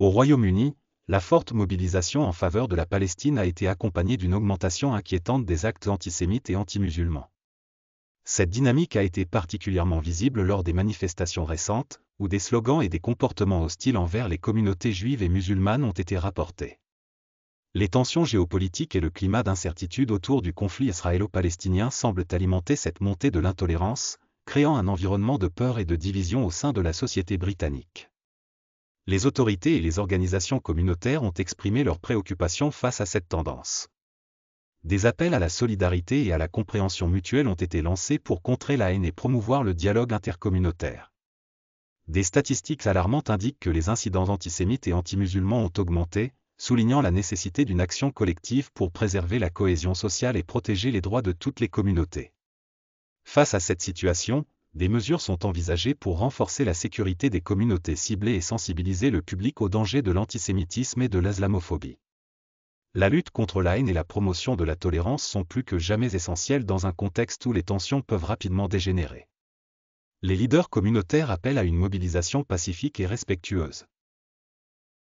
Au Royaume-Uni, la forte mobilisation en faveur de la Palestine a été accompagnée d'une augmentation inquiétante des actes antisémites et anti-musulmans. Cette dynamique a été particulièrement visible lors des manifestations récentes, où des slogans et des comportements hostiles envers les communautés juives et musulmanes ont été rapportés. Les tensions géopolitiques et le climat d'incertitude autour du conflit israélo-palestinien semblent alimenter cette montée de l'intolérance, créant un environnement de peur et de division au sein de la société britannique. Les autorités et les organisations communautaires ont exprimé leurs préoccupations face à cette tendance. Des appels à la solidarité et à la compréhension mutuelle ont été lancés pour contrer la haine et promouvoir le dialogue intercommunautaire. Des statistiques alarmantes indiquent que les incidents antisémites et anti-musulmans ont augmenté, soulignant la nécessité d'une action collective pour préserver la cohésion sociale et protéger les droits de toutes les communautés. Face à cette situation, des mesures sont envisagées pour renforcer la sécurité des communautés ciblées et sensibiliser le public aux dangers de l'antisémitisme et de l'islamophobie. La lutte contre la haine et la promotion de la tolérance sont plus que jamais essentielles dans un contexte où les tensions peuvent rapidement dégénérer. Les leaders communautaires appellent à une mobilisation pacifique et respectueuse.